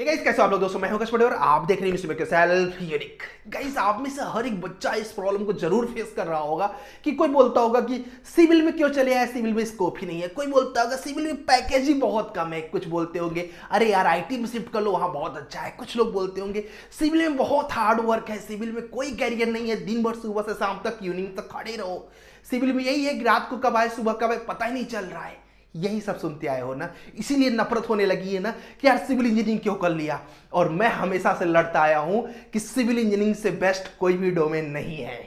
Hey guys, कैसे आप लोग दोस्तों, मैं हूं कश्मीर और आप देख रहे हैं सेल्फ यूनिक। गाइस, आप में से हर एक बच्चा इस प्रॉब्लम को जरूर फेस कर रहा होगा कि कोई बोलता होगा कि सिविल में क्यों चले आए, सिविल में स्कोप ही नहीं है। कोई बोलता होगा सिविल में पैकेज ही बहुत कम है। कुछ बोलते होंगे अरे यार IT में शिफ्ट कर लो, वहाँ बहुत अच्छा है। कुछ लोग बोलते होंगे सिविल में बहुत हार्ड वर्क है, सिविल में कोई कैरियर नहीं है, दिन भर सुबह से शाम तक यूनियन तक खड़े रहो, सिविल में यही है कि रात को कब आए सुबह कब आए पता ही नहीं चल रहा है। यही सब सुनते आए हो ना, इसीलिए नफरत होने लगी है ना कि यार सिविल इंजीनियरिंग क्यों कर लिया। और मैं हमेशा से लड़ता आया हूं कि सिविल इंजीनियरिंग से बेस्ट कोई भी डोमेन नहीं है।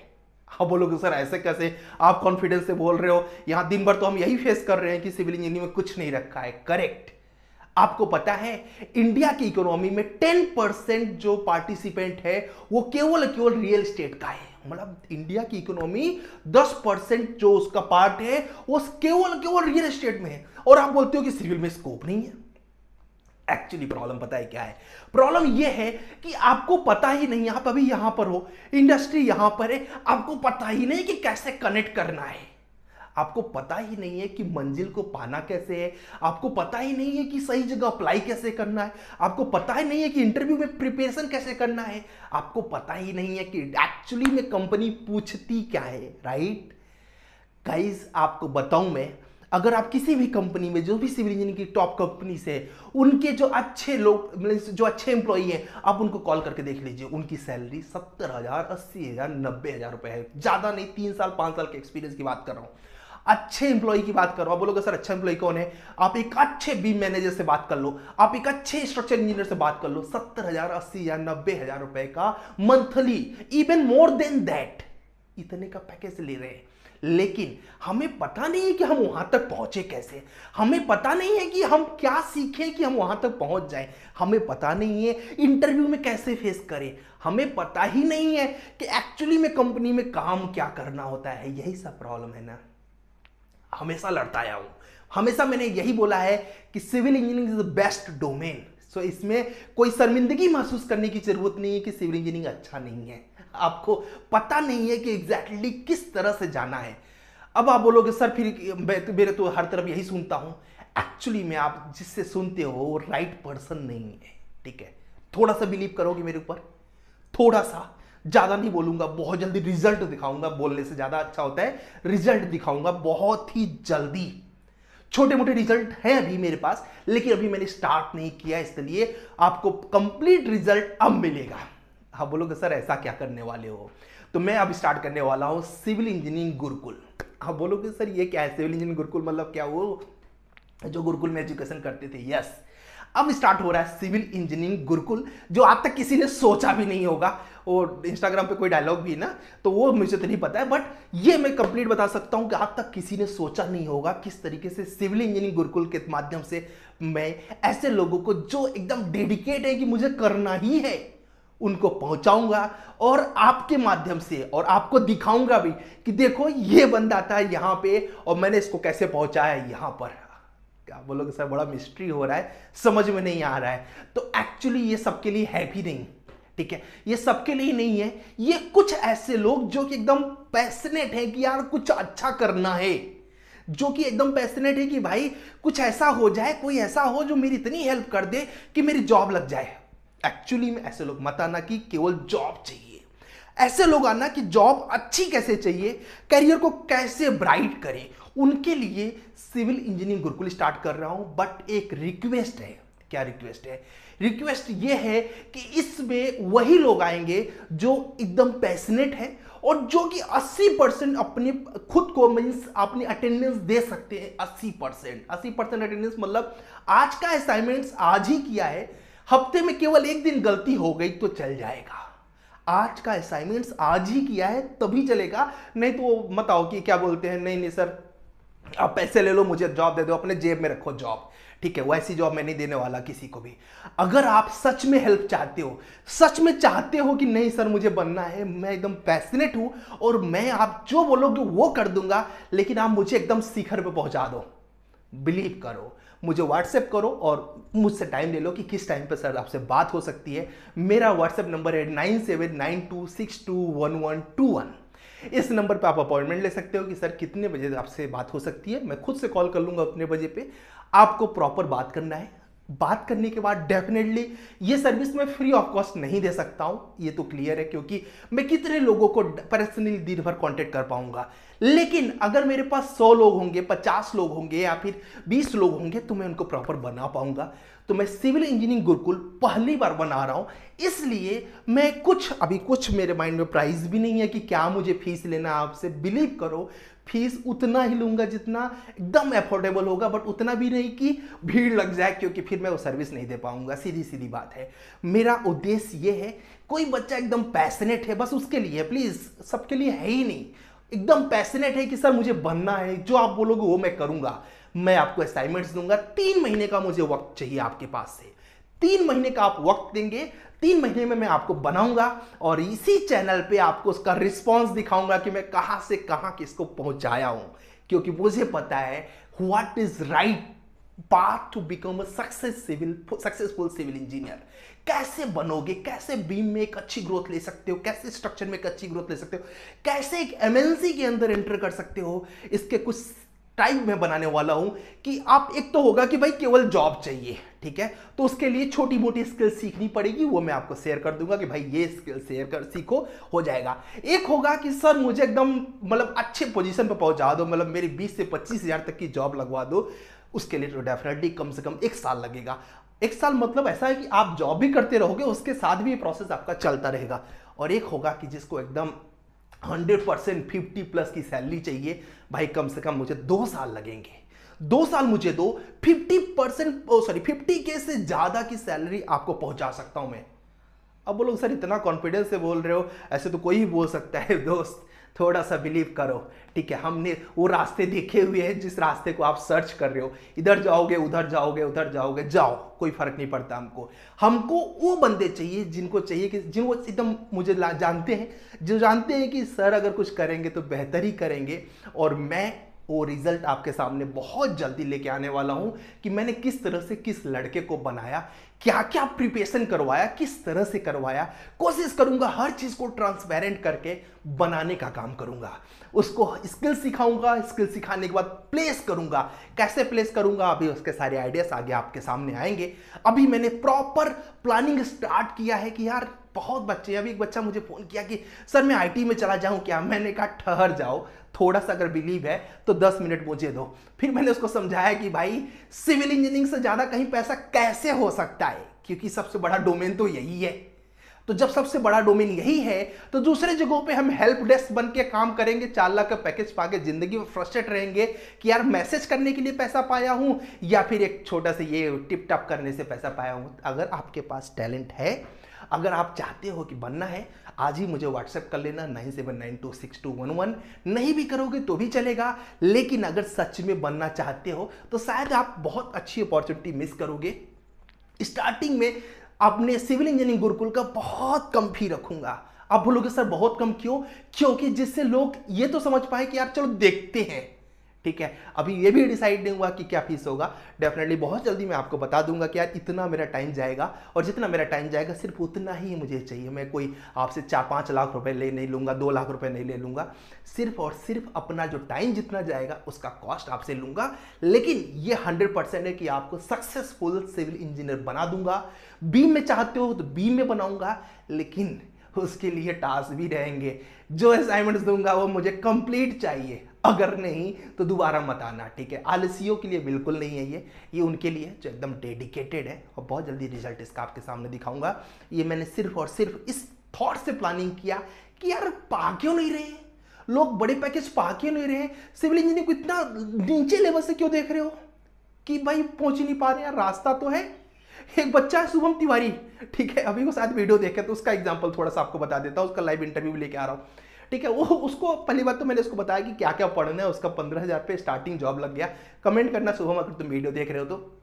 आप बोलोगे सर ऐसे कैसे, आप कॉन्फिडेंस से बोल रहे हो, यहां दिन भर तो हम यही फेस कर रहे हैं कि सिविल इंजीनियरिंग में कुछ नहीं रखा है। करेक्ट। आपको पता है इंडिया की इकोनॉमी में 10% जो पार्टिसिपेंट है वो केवल रियल एस्टेट का है। मतलब इंडिया की इकोनॉमी 10% जो उसका पार्ट है वो केवल रियल एस्टेट में है, और आप बोलते हो कि सिविल में स्कोप नहीं है। एक्चुअली प्रॉब्लम पता है क्या है? प्रॉब्लम ये है कि आपको पता ही नहीं, आप अभी यहां पर हो, इंडस्ट्री यहां पर है, आपको पता ही नहीं कि कैसे कनेक्ट करना है, आपको पता ही नहीं है कि मंजिल को पाना कैसे है, आपको पता ही नहीं है कि सही जगह अप्लाई कैसे करना है, आपको पता ही नहीं है कि इंटरव्यू में प्रिपरेशन कैसे करना है, आपको पता ही नहीं है कि एक्चुअली में कंपनी पूछती क्या है। राइट गाइस, आपको बताऊं मैं, अगर आप किसी भी कंपनी में, जो भी सिविल इंजीनियरिंग की टॉप कंपनी से उनके जो अच्छे लोग, मतलब जो अच्छे एम्प्लॉई हैं, आप उनको कॉल करके देख लीजिए। उनकी सैलरी 70,000, 80,000, 90,000 रुपये है। ज़्यादा नहीं, 3 साल 5 साल के एक्सपीरियंस की बात कर रहा हूँ। अच्छे एम्प्लॉय की बात करो। आप बोलोगे सर अच्छा एम्प्लॉय कौन है? आप एक अच्छे बीम मैनेजर से बात कर लो, आप एक अच्छे स्ट्रक्चर इंजीनियर से बात कर लो। 70,000, 80,000, 90,000 रुपए का monthly, even more than that, इतने का पैकेज ले रहे हैं। लेकिन हमें पता नहीं है कि हम वहां तक पहुंचे कैसे, हमें पता नहीं है कि हम क्या सीखें कि हम वहां तक पहुंच जाएं, हमें पता नहीं है इंटरव्यू में कैसे फेस करें, हमें पता ही नहीं है कि एक्चुअली में कंपनी में काम क्या करना होता है। यही सब प्रॉब्लम है ना, हमेशा लड़ता आया हूं, हमेशा मैंने यही बोला है कि civil engineering is the best domain. So इसमें कोई शर्मिंदगी महसूस करने की जरूरत नहीं है कि सिविल इंजीनियरिंग अच्छा नहीं है। आपको पता नहीं है कि एग्जैक्टली किस तरह से जाना है। अब आप बोलोगे सर फिर मेरे तो हर तरफ यही सुनता हूं। एक्चुअली में आप जिससे सुनते हो वो राइट पर्सन नहीं है, ठीक है? थोड़ा सा बिलीव करोगे मेरे ऊपर, थोड़ा सा, ज़्यादा नहीं बोलूंगा, बहुत जल्दी रिजल्ट दिखाऊंगा। बोलने से ज़्यादा अच्छा होता है रिजल्ट दिखाऊंगा बहुत ही जल्दी। छोटे मोटे रिजल्ट हैं अभी मेरे पास, लेकिन अभी मैंने स्टार्ट नहीं किया, इसलिए आपको कंप्लीट रिजल्ट अब मिलेगा। आप बोलोगे सर ऐसा क्या करने वाले हो? तो मैं अब स्टार्ट करने वाला हूँ सिविल इंजीनियरिंग गुरुकुल। आप बोलोगे सर ये क्या है सिविल इंजीनियरिंग गुरुकुल, मतलब क्या वो जो गुरुकुल में एजुकेशन करते थे? यस, अब स्टार्ट हो रहा है सिविल इंजीनियरिंग गुरुकुल, जो आज तक किसी ने सोचा भी नहीं होगा। और इंस्टाग्राम पे कोई डायलॉग भी ना, तो वो मुझे तो नहीं पता है, बट ये मैं कंप्लीट बता सकता हूँ कि आज तक किसी ने सोचा नहीं होगा किस तरीके से सिविल इंजीनियरिंग गुरुकुल के माध्यम से मैं ऐसे लोगों को जो एकदम डेडिकेट है कि मुझे करना ही है, उनको पहुंचाऊंगा। और आपके माध्यम से, और आपको दिखाऊंगा भी कि देखो ये बंदा आता है यहाँ पे और मैंने इसको कैसे पहुँचाया यहाँ पर। क्या बोलोगे सर बड़ा मिस्ट्री हो रहा है, समझ में नहीं आ रहा है। तो एक्चुअली ये सबके लिए है भी नहीं, ठीक है? ये सबके लिए नहीं है। ये कुछ ऐसे लोग जो कि एकदम पैशनेट है कि यार कुछ अच्छा करना है, जो कि एकदम पैशनेट है कि भाई कुछ ऐसा हो जाए, कोई ऐसा हो जो मेरी इतनी हेल्प कर दे कि मेरी जॉब लग जाए। एक्चुअली में ऐसे लोग मत आना कि केवल जॉब चाहिए, ऐसे लोग आना कि जॉब अच्छी कैसे चाहिए, करियर को कैसे ब्राइट करें। उनके लिए सिविल इंजीनियरिंग गुरुकुल स्टार्ट कर रहा हूं, बट एक रिक्वेस्ट है। क्या रिक्वेस्ट है? रिक्वेस्ट ये है कि इसमें वही लोग आएंगे जो एकदम पैशनेट है और जो कि 80% अपने खुद को, मीन्स अपनी अटेंडेंस दे सकते हैं। 80% अटेंडेंस, मतलब आज का असाइनमेंट्स आज ही किया है, हफ्ते में केवल एक दिन गलती हो गई तो चल जाएगा। आज का असाइनमेंट्स आज ही किया है तभी चलेगा, नहीं तो मत आओ कि क्या बोलते हैं नहीं नहीं सर आप पैसे ले लो मुझे जॉब दे दो, अपने जेब में रखो जॉब, ठीक है? वैसी जॉब मैं नहीं देने वाला किसी को भी। अगर आप सच में हेल्प चाहते हो, सच में चाहते हो कि नहीं सर मुझे बनना है, मैं एकदम पैशनेट हूं और मैं आप जो बोलोगे वो कर दूंगा, लेकिन आप मुझे एकदम शिखर पे पहुंचा दो, बिलीव करो, मुझे व्हाट्सएप करो और मुझसे टाइम ले लो कि किस टाइम पर सर आपसे बात हो सकती है। मेरा व्हाट्सएप नंबर है 9792621121। इस नंबर पे आप अपॉइंटमेंट ले सकते हो कि सर कितने बजे आपसे बात हो सकती है। मैं खुद से कॉल कर लूँगा अपने बजे पे, आपको प्रॉपर बात करना है, बात करने के बाद डेफिनेटली ये सर्विस मैं फ्री ऑफ कॉस्ट नहीं दे सकता हूं, ये तो क्लियर है, क्योंकि मैं कितने लोगों को पर्सनली दिन भर कॉन्टेक्ट कर पाऊंगा। लेकिन अगर मेरे पास 100 लोग होंगे, 50 लोग होंगे या फिर 20 लोग होंगे तो मैं उनको प्रॉपर बना पाऊंगा। तो मैं सिविल इंजीनियरिंग गुरुकुल पहली बार बना रहा हूं, इसलिए मैं अभी कुछ मेरे माइंड में प्राइस भी नहीं है कि क्या मुझे फीस लेना। आपसे बिलीव करो, फीस उतना ही लूंगा जितना एकदम एफोर्डेबल होगा, बट उतना भी नहीं कि भीड़ लग जाए, क्योंकि फिर मैं वो सर्विस नहीं दे पाऊंगा। सीधी सीधी बात है। मेरा उद्देश्य ये है, कोई बच्चा एकदम पैशनेट है बस उसके लिए, प्लीज़ सबके लिए है ही नहीं, एकदम पैशनेट है कि सर मुझे बनना है, जो आप बोलोगे वो मैं करूँगा, मैं आपको असाइनमेंट्स दूंगा। 3 महीने का मुझे वक्त चाहिए आपके पास से, 3 महीने का आप वक्त देंगे, 3 महीने में मैं आपको बनाऊंगा और इसी चैनल पे आपको उसका रिस्पांस दिखाऊंगा कि मैं कहाँ से कहाँ किसको पहुंचाया हूं, क्योंकि मुझे पता है what is right path to become a successful civil engineer. कैसे बनोगे, कैसे बीम में एक अच्छी ग्रोथ ले सकते हो, कैसे स्ट्रक्चर में एक अच्छी ग्रोथ ले सकते हो, कैसे एक एमएनसी के अंदर एंटर कर सकते हो, इसके कुछ टाइप में बनाने वाला हूं कि आप, एक तो होगा कि भाई केवल जॉब चाहिए, ठीक है, तो उसके लिए छोटी मोटी स्किल सीखनी पड़ेगी, वो मैं आपको शेयर कर दूंगा कि भाई ये स्किल शेयर कर सीखो, हो जाएगा। एक होगा कि सर मुझे एकदम मतलब अच्छे पोजीशन पर पहुंचा दो, मतलब मेरी 20 से 25 हज़ार तक की जॉब लगवा दो, उसके लिए तो डेफिनेटली कम से कम 1 साल लगेगा। 1 साल मतलब ऐसा है कि आप जॉब भी करते रहोगे, उसके साथ भी ये प्रोसेस आपका चलता रहेगा। और एक होगा कि जिसको एकदम 100% 50+ की सैलरी चाहिए, भाई कम से कम मुझे 2 साल लगेंगे, 2 साल मुझे दो, 50K से ज़्यादा की सैलरी आपको पहुंचा सकता हूं मैं। अब बोलो सर इतना कॉन्फिडेंस से बोल रहे हो, ऐसे तो कोई ही बोल सकता है। दोस्त थोड़ा सा बिलीव करो, ठीक है, हमने वो रास्ते देखे हुए हैं जिस रास्ते को आप सर्च कर रहे हो, इधर जाओगे उधर जाओगे उधर जाओगे, जाओ कोई फर्क नहीं पड़ता हमको। हमको वो बंदे चाहिए जिनको चाहिए कि जिनको एकदम मुझे जानते हैं, जो जानते हैं कि सर अगर कुछ करेंगे तो बेहतर ही करेंगे। और मैं वो रिजल्ट आपके सामने बहुत जल्दी लेके आने वाला हूँ कि मैंने किस तरह से किस लड़के को बनाया, क्या क्या प्रिपरेशन करवाया, किस तरह से करवाया। कोशिश करूँगा हर चीज़ को ट्रांसपेरेंट करके बनाने का काम करूँगा, उसको स्किल सिखाऊंगा, स्किल सिखाने के बाद प्लेस करूँगा। कैसे प्लेस करूँगा, अभी उसके सारे आइडियाज़ आगे आपके सामने आएंगे। अभी मैंने प्रॉपर प्लानिंग स्टार्ट किया है कि यार बहुत बच्चे, अभी एक बच्चा मुझे फ़ोन किया कि सर मैं आईटी में चला जाऊं क्या। मैंने कहा ठहर जाओ, थोड़ा सा अगर बिलीव है तो 10 मिनट मुझे दो। फिर मैंने उसको समझाया कि भाई सिविल इंजीनियरिंग से ज़्यादा कहीं पैसा कैसे हो सकता है, क्योंकि सबसे बड़ा डोमेन तो यही है। तो जब सबसे बड़ा डोमेन यही है तो दूसरे जगहों पे हम हेल्प डेस्क बन के काम करेंगे, 4 लाख का पैकेज पाके जिंदगी में फ्रस्ट्रेट रहेंगे कि यार मैसेज करने के लिए पैसा पाया हूँ या फिर एक छोटा सा ये टिप टॉप करने से पैसा पाया हूँ। अगर आपके पास टैलेंट है, अगर आप चाहते हो कि बनना है, आज ही मुझे व्हाट्सएप कर लेना 97926211। नहीं भी करोगे तो भी चलेगा, लेकिन अगर सच में बनना चाहते हो तो शायद आप बहुत अच्छी अपॉर्चुनिटी मिस करोगे। स्टार्टिंग में आपने सिविल इंजीनियरिंग गुरुकुल का बहुत कम फी रखूंगा। आप बोलोगे सर बहुत कम क्यों, क्योंकि जिससे लोग ये तो समझ पाए कि यार चलो देखते हैं, ठीक है। अभी ये भी डिसाइड नहीं हुआ कि क्या फीस होगा, डेफिनेटली बहुत जल्दी मैं आपको बता दूंगा कि यार इतना मेरा टाइम जाएगा और जितना मेरा टाइम जाएगा सिर्फ उतना ही मुझे चाहिए। मैं कोई आपसे 4-5 लाख रुपए ले नहीं लूँगा, 2 लाख रुपए नहीं ले लूँगा, सिर्फ और सिर्फ अपना जो टाइम जितना जाएगा उसका कॉस्ट आपसे लूँगा। लेकिन ये 100% है कि आपको सक्सेसफुल सिविल इंजीनियर बना दूंगा। बीम में चाहते हो तो बीम में बनाऊँगा, लेकिन उसके लिए टास्क भी रहेंगे, जो असाइनमेंट्स दूंगा वो मुझे कंप्लीट चाहिए, अगर नहीं तो दोबारा मत आना, ठीक है। आलसियों के लिए बिल्कुल नहीं है ये उनके लिए जो एकदम डेडिकेटेड है, और बहुत जल्दी रिजल्ट इसका आपके सामने दिखाऊंगा। ये मैंने सिर्फ और सिर्फ इस थॉट से प्लानिंग किया कि यार पा क्यों नहीं रहे लोग, बड़े पैकेज पा क्यों नहीं रहे, सिविल इंजीनियर को इतना नीचे लेवल से क्यों देख रहे हो कि भाई पहुँच नहीं पा रहे, यार रास्ता तो है। एक बच्चा है शुभम तिवारी, ठीक है, अभी वो शायद वीडियो देखे तो उसका एग्जाम्पल थोड़ा सा आपको बता देता हूँ, उसका लाइव इंटरव्यू भी लेके आ रहा हूँ, ठीक है। वो उसको पहली बात तो मैंने उसको बताया कि क्या क्या पढ़ना है, उसका 15 हज़ार पे स्टार्टिंग जॉब लग गया। कमेंट करना शुभम अगर तुम वीडियो देख रहे हो तो।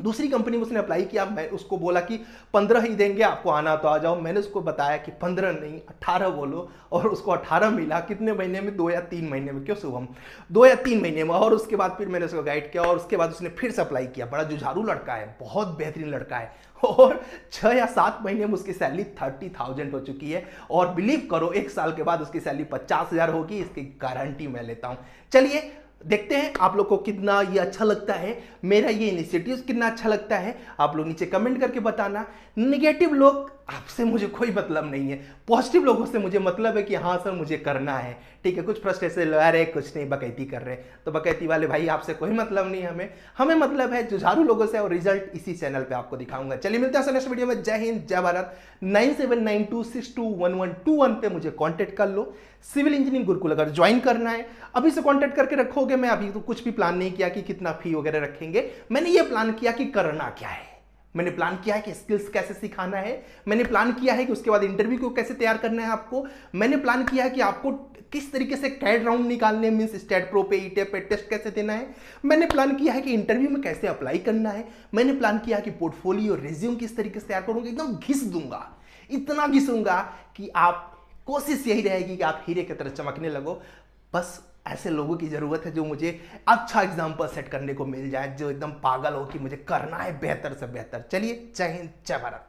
दूसरी कंपनी में उसने अप्लाई किया, मैं उसको बोला कि 15 ही देंगे, आपको आना तो आ जाओ। मैंने उसको बताया कि 15 नहीं 18 बोलो, और उसको 18 मिला। कितने महीने में, 2 या 3 महीने में, क्यों शुभम 2 या 3 महीने में। और उसके बाद फिर मैंने उसको गाइड किया और उसके बाद उसने फिर से अप्लाई किया। बड़ा जुझारू लड़का है, बहुत बेहतरीन लड़का है, और 6 या 7 महीने में उसकी सैलरी 30,000 हो चुकी है। और बिलीव करो 1 साल के बाद उसकी सैलरी 50,000 होगी, इसकी गारंटी मैं लेता हूँ। चलिए देखते हैं आप लोग को कितना ये अच्छा लगता है, मेरा ये इनिशिएटिव कितना अच्छा लगता है, आप लोग नीचे कमेंट करके बताना। नेगेटिव लोग आपसे मुझे कोई मतलब नहीं है, पॉजिटिव लोगों से मुझे मतलब है कि हाँ सर मुझे करना है, ठीक है। कुछ फ्रस्ट्रेशन लगा रहे, कुछ नहीं बकैती कर रहे, तो बकैती वाले भाई आपसे कोई मतलब नहीं है, हमें मतलब है जुझारू लोगों से, और रिजल्ट इसी चैनल पे आपको दिखाऊंगा। चलिए मिलते हैं नेक्स्ट वीडियो में। जय हिंद, जय भारत। 9792621121 पे मुझे कॉन्टेक्ट कर लो। सिविल इंजीनियरिंग गुरुकुल अगर ज्वाइन करना है अभी से कॉन्टेक्ट करके रखोगे। मैं अभी तो कुछ भी प्लान नहीं किया कि कितना फी वगैरह रखेंगे, मैंने ये प्लान किया कि करना क्या है। मैंने प्लान किया है कि स्किल्स कैसे सिखाना है, मैंने प्लान किया है कि उसके बाद इंटरव्यू को कैसे तैयार करना है आपको, मैंने प्लान किया है कि आपको किस तरीके से कैड राउंड निकालने मीन्स स्टैट प्रो पे ईटेब पे टेस्ट कैसे देना है, मैंने प्लान किया है कि इंटरव्यू में कैसे अप्लाई करना है, मैंने प्लान किया कि पोर्टफोलियो रिज्यूम किस तरीके से तैयार करूंगा। एकदम घिस दूंगा, इतना घिसूंगा कि आप कोशिश यही रहेगी कि आप हीरे की तरह चमकने लगो। बस ऐसे लोगों की ज़रूरत है जो मुझे अच्छा एग्जाम्पल सेट करने को मिल जाए, जो एकदम पागल हो कि मुझे करना है बेहतर से बेहतर। चलिए, जय हिंद, जय भारत।